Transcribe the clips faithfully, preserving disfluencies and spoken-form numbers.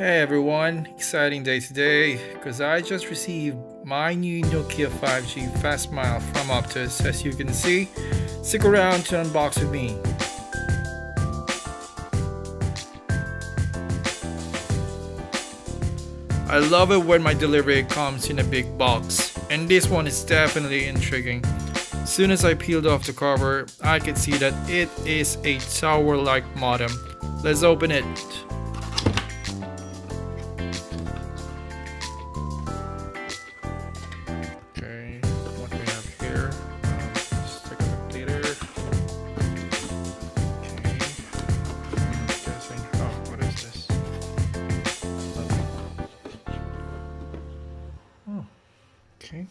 Hey everyone, exciting day today because I just received my new Nokia five G Fastmile from Optus. As you can see, stick around to unbox with me. I love it when my delivery comes in a big box, and this one is definitely intriguing. As soon as I peeled off the cover, I could see that it is a tower-like modem. Let's open it. Okay.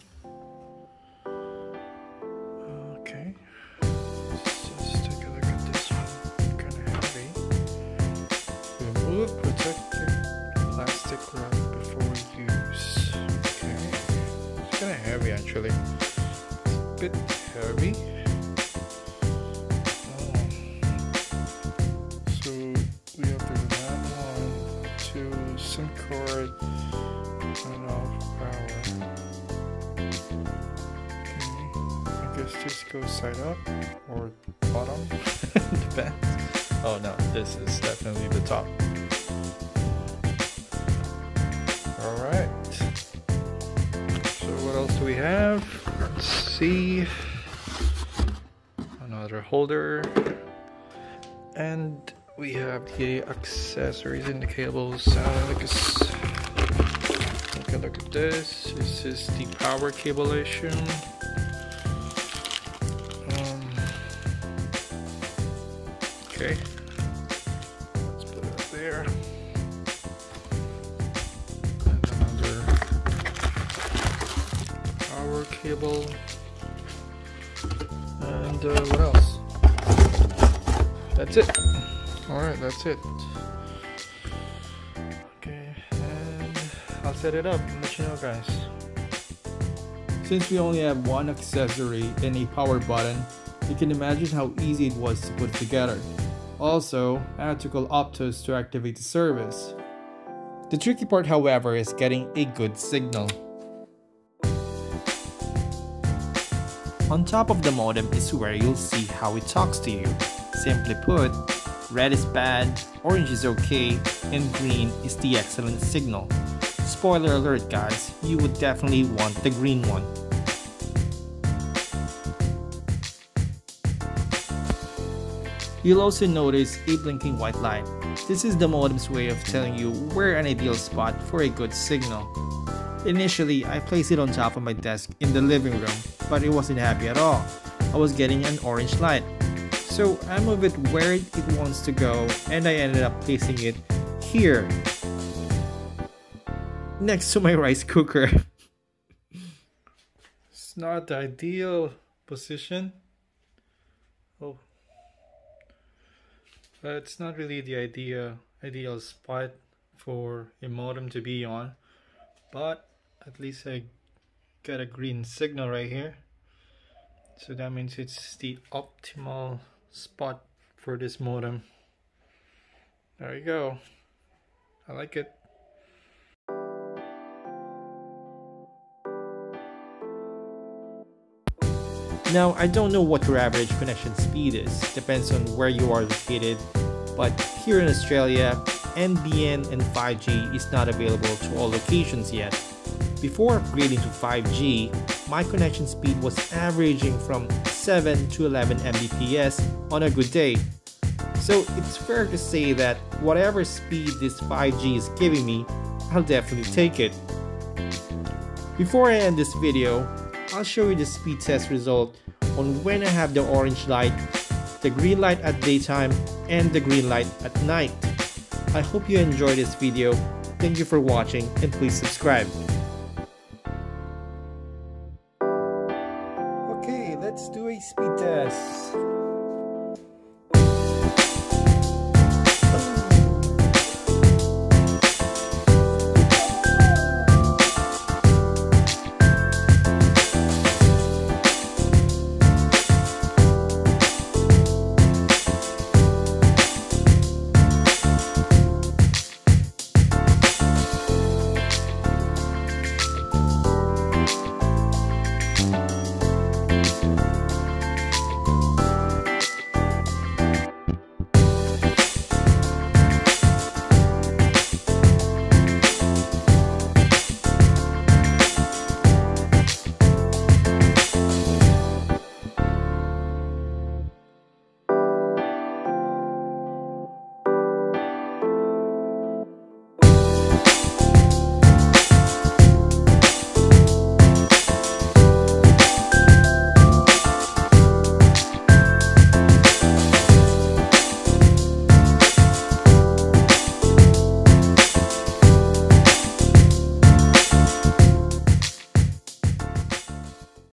Okay. Let's just take a look at this one. Kind of heavy. Remove protective plastic wrap before use. Okay. It's kind of heavy actually. It's a bit heavy. Oh. So we have to do that one to SIM card and off power. Just go side up or bottom. Depends. Oh no, this is definitely the top. Alright. So what else do we have? Let's see. Another holder. And we have the accessories and the cables. Uh, look at, take a look at this. This is the power cable issue. Okay, let's put it up there. And another power cable. And uh, what else? That's it. Alright, that's it. Okay, and I'll set it up and let you know, guys. Since we only have one accessory and a power button, you can imagine how easy it was to put together. Also, I had to call Optus to activate the service. The tricky part, however, is getting a good signal. On top of the modem is where you'll see how it talks to you. Simply put, red is bad, orange is okay, and green is the excellent signal. Spoiler alert guys, you would definitely want the green one. You'll also notice a blinking white light. This is the modem's way of telling you where an ideal spot for a good signal. Initially, I placed it on top of my desk in the living room, but it wasn't happy at all. I was getting an orange light. So I moved it where it wants to go, and I ended up placing it here, next to my rice cooker. It's not the ideal position. Oh. But it's not really the idea, ideal spot for a modem to be on, but at least I got a green signal right here, so that means it's the optimal spot for this modem. There you go, I like it. Now, I don't know what your average connection speed is, depends on where you are located, but here in Australia, N B N and five G is not available to all locations yet. Before upgrading to five G, my connection speed was averaging from seven to eleven megabits per second on a good day. So it's fair to say that whatever speed this five G is giving me, I'll definitely take it. Before I end this video, I'll show you the speed test result on when I have the orange light, the green light at daytime, and the green light at night. I hope you enjoyed this video. Thank you for watching and please subscribe.